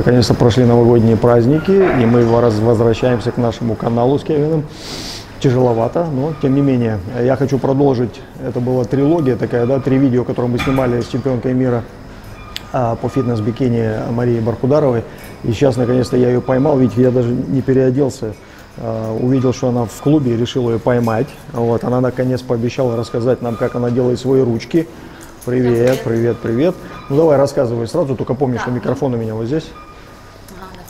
прекрасно, конечно, прошли новогодние праздники, и мы возвращаемся к нашему каналу с Кевином. Тяжеловато, но тем не менее. Я хочу продолжить, это была трилогия такая, да, 3 видео, которые мы снимали с чемпионкой мира по фитнес-бикини Марии Бархударовой. И сейчас, наконец-то, я ее поймал, ведь я даже не переоделся. Увидел, что она в клубе, и решил ее поймать. Вот, она, наконец, пообещала рассказать нам, как она делает свои ручки. Привет, привет, привет. Ну, давай, рассказывай сразу, только помни, что микрофон у меня вот здесь.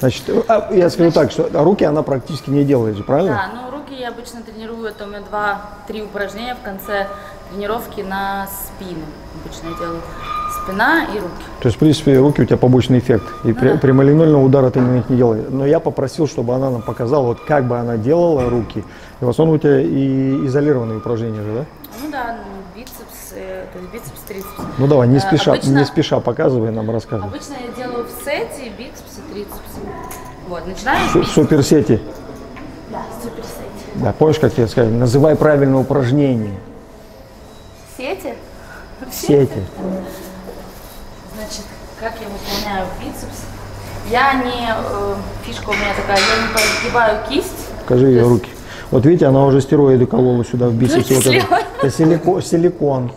Значит, я скажу так, что руки она практически не делает, правильно? Да, ну, руки я обычно тренирую, это у меня 2-3 упражнения в конце тренировки на спину. Обычно я делаю спина и руки. То есть, в принципе, руки у тебя побочный эффект, и прямолинейного удара ты на них не делаешь. Но я попросил, чтобы она нам показала, вот как бы она делала руки. И в основном у тебя и изолированные упражнения же, да? Ну да, бицепс, то есть бицепс, трицепс. Ну давай, не спеша, обычно, не спеша показывай нам, рассказывай. Обычно я делаю в сете бицепс и трицепс. Вот, начинаем с бицепс. Суперсети. Да, суперсети. Да, помнишь, как я сказал? Называй правильное упражнение. Сети? Сети. Значит, как я выполняю бицепс? Я не, фишка у меня такая, я не подгибаю кисть. Покажи ее руки. Вот видите, она уже стероиды колола сюда в бицепс. Вот это силикон.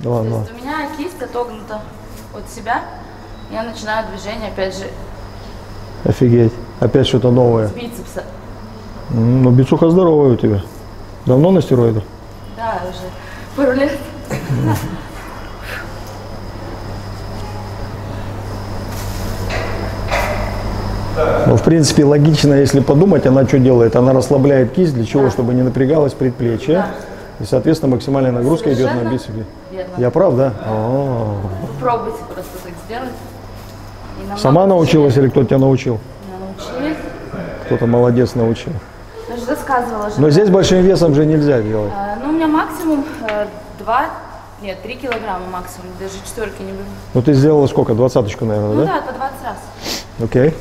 Да, ладно. То есть у меня кисть отогнута от себя. Я начинаю движение, опять же. Офигеть. Опять что-то новое. С бицепса. Ну, бицуха здоровая у тебя. Давно на стероидах? Да, уже пару лет. Ну, в принципе, логично, если подумать, она что делает? Она расслабляет кисть, для чего? Да. Чтобы не напрягалось предплечье. Да. И, соответственно, максимальная нагрузка идет на бицепсы. Я прав, да? Попробуйте просто так сделать. Сама научилась или кто-то тебя научил? Научили. Кто-то молодец научил. Я же рассказывала. Но здесь большим весом же нельзя делать. Ну, у меня максимум 2, нет, 3 килограмма максимум, даже четверки не беру. Ну, ты сделала сколько? 20-очку, наверное, да? Ну, да, по 20 раз. Окей.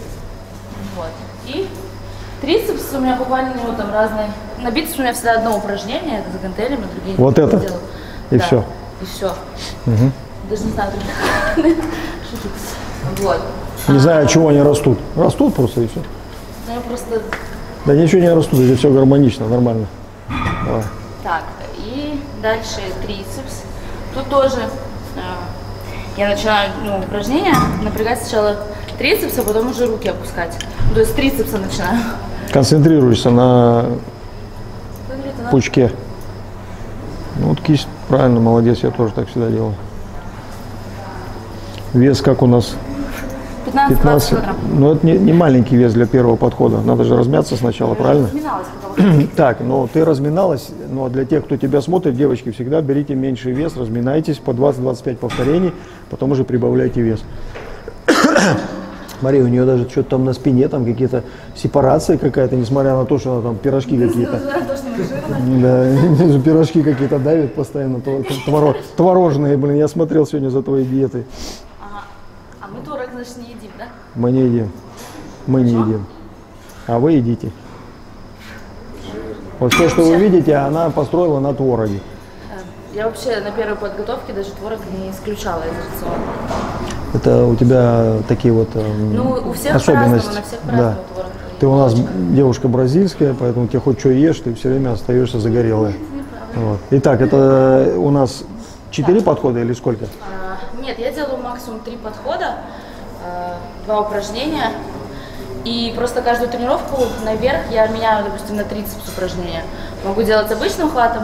Вот. И трицепс у меня буквально, ну, там разные. На бицепс у меня всегда одно упражнение, это за гантелями, другие. Вот это? Делаю. И да. Все? И все. Угу. Даже не знаю, вот. Не знаю, от чего они растут. Растут просто и все. Ну, просто... Да ничего не растут, здесь все гармонично, нормально. Давай. Так, и дальше трицепс. Тут тоже я начинаю, ну, упражнение напрягать сначала трицепса, потом уже руки опускать. То есть с трицепса начинаю. Концентрируешься на пучке. Ну, вот кисть, правильно, молодец, я тоже так всегда делаю. Вес как у нас? 15-20 килограмм. Ну, это не маленький вес для первого подхода. Надо же размяться сначала, правильно? Так, но ты разминалась, но для тех, кто тебя смотрит, девочки, всегда берите меньший вес, разминайтесь по 20-25 повторений, потом уже прибавляйте вес. Мария, у нее даже что-то там на спине, там какие-то сепарации какая-то, несмотря на то, что она там пирожки какие-то. Да, пирожки какие-то давят постоянно, творожные, блин, я смотрел сегодня за твоей диетой. Ага, а мы творог, значит, не едим, да? Мы не едим, мы не едим, а вы едите. Вот все, что вы видите, она построила на твороге. Я вообще на первой подготовке даже творог не исключала из рациона. Это у тебя такие вот ну, у всех особенности. На всех да. Творог. Ты у нас девушка бразильская, поэтому тебе хоть что ешь, ты все время остаешься загорелая. Вот. Итак, это у нас 4 подхода или сколько? Нет, я делаю максимум 3 подхода, 2 упражнения. И просто каждую тренировку наверх я меняю, допустим, на 30 упражнения. Могу делать обычным хватом,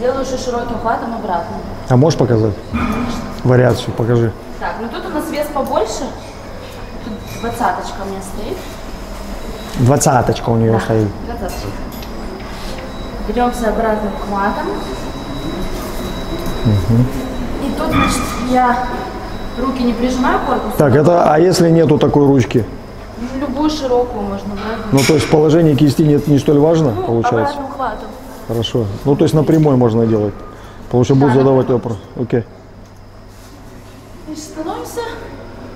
делаю еще широким хватом обратно. А можешь показать? Конечно. Вариацию покажи. Так, ну тут у нас вес побольше. Тут 20-очка у меня стоит. 20-очка у нее да, стоит. 20-очка. Беремся обратным хватом. Угу. И тут, значит, я руки не прижимаю к корпусу. Так, это, а если нету такой ручки? Любую широкую можно брать. Ну, то есть положение кисти не столь важно, ну, получается? Обратным хватом. Хорошо. Ну, то есть напрямую можно делать. Потому что да, будут задавать вопрос. Окей. Значит, становимся.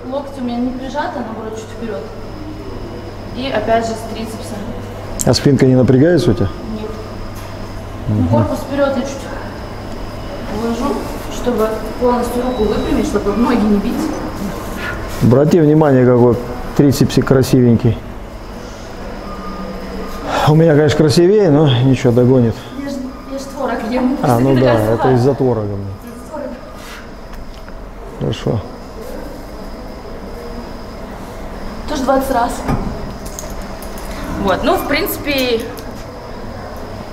Локти у меня не прижаты, наоборот, чуть вперед. И опять же с трицепса. А спинка не напрягается у тебя? Нет. Угу. Ну, корпус вперед я чуть уложу, чтобы полностью руку выпрямить, чтобы ноги не бить. Обрати внимание, какой трицепсик красивенький. У меня, конечно, красивее, но ничего, догонит. Я же творог ем. А, ну да, это из-за творога. Хорошо. Тоже 20 раз. Вот, ну, в принципе...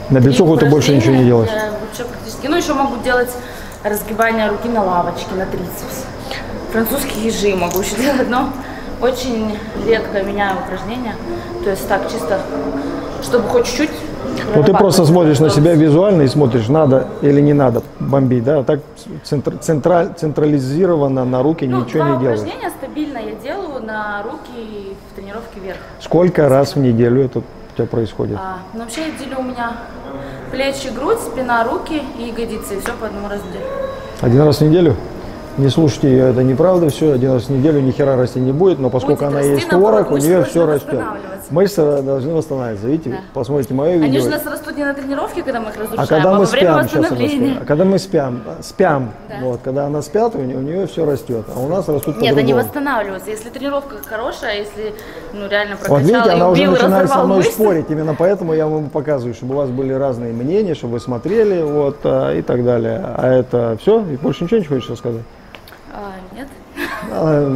На бицуху ты больше ничего не делаешь? Вообще практически. Ну, еще могу делать разгибание руки на лавочке, на трицепс. Французские ежи могу еще делать, но очень редко меняю упражнения. То есть так, чисто, чтобы хоть чуть-чуть... Вот ты просто смотришь на себя визуально и смотришь, надо или не надо бомбить, да? А так централизированно на руки ну, ничего не делаешь. Упражнения стабильно я делаю на руки в тренировке вверх. Сколько раз в неделю это у тебя происходит? Ну, вообще я делю у меня плечи, грудь, спина, руки и ягодицы. И все по одному разу делю. Один раз в неделю? Не слушайте ее, это неправда, все, один раз в неделю ни хера расти не будет, но поскольку она есть творог, у нее все растет. Мышцы должны восстанавливаться, видите, да. Посмотрите мое видео. Они же у нас растут не на тренировке, когда мы их разрушаем, когда мы во время восстановления. А когда мы спям, да. Вот, когда она спят, у нее все растет, а у нас растут по-другому. Нет, они восстанавливаются, если тренировка хорошая, если ну, реально прокачала. Вот видите, она уже начинает со мной спорить, именно поэтому я вам показываю, чтобы у вас были разные мнения, чтобы вы смотрели, вот, и так далее. А это все, и больше ничего не хочешь рассказать? Нет. Больше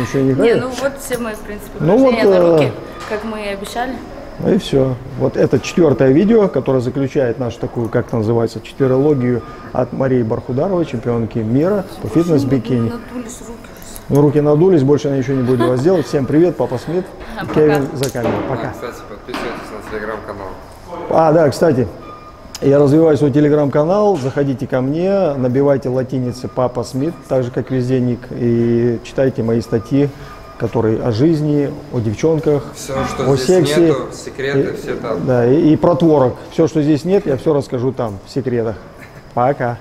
ничего не говорю. Ну вот все мои, в принципе, упражнения на руки, как мы и обещали. Ну и все. Вот это 4-е видео, которое заключает нашу такую, как это называется, четверологию от Марии Бархударовой, чемпионки мира по фитнес-бикини. Ну, руки надулись, больше она ничего не будет делать. Всем привет, Papa Smith, Кевин за камерой. Пока. Кстати, подписывайтесь на телеграм-канал. Да, кстати. Я развиваю свой телеграм-канал, заходите ко мне, набивайте латиницы Papa Smith, так же как везде ник, и читайте мои статьи, которые о жизни, о девчонках, все, что о здесь сексе, нету, секреты, все там. Да, и про творог. Все, что здесь нет, я все расскажу там, в секретах. Пока.